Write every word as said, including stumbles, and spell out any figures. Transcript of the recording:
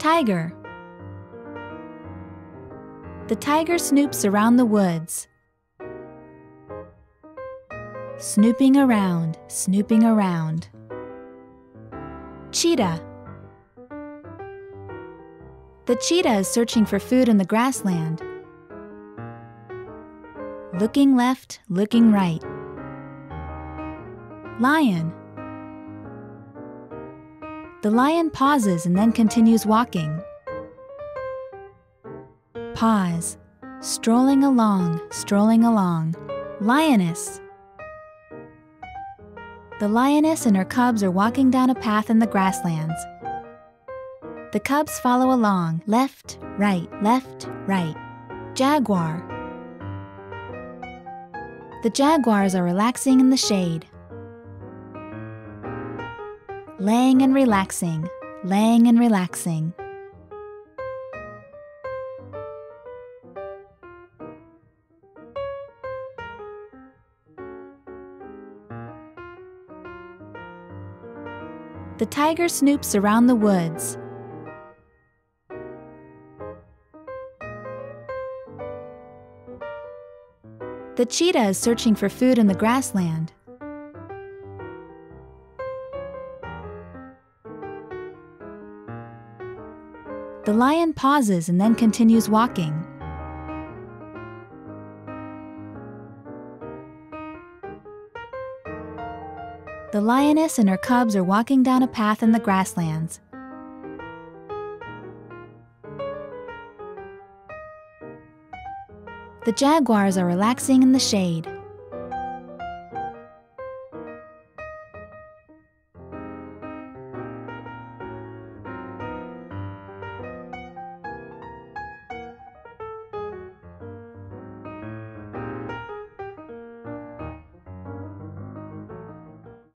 Tiger. The tiger snoops around the woods. Snooping around, snooping around. Cheetah. The cheetah is searching for food in the grassland. Looking left, looking right. Lion. The lion pauses and then continues walking. Pause. Strolling along, strolling along. Lioness. The lioness and her cubs are walking down a path in the grasslands. The cubs follow along, left, right, left, right. Jaguar. The jaguars are relaxing in the shade. Laying and relaxing, laying and relaxing. The tiger snoops around the woods. The cheetah is searching for food in the grassland. The lion pauses and then continues walking. The lioness and her cubs are walking down a path in the grasslands. The jaguars are relaxing in the shade.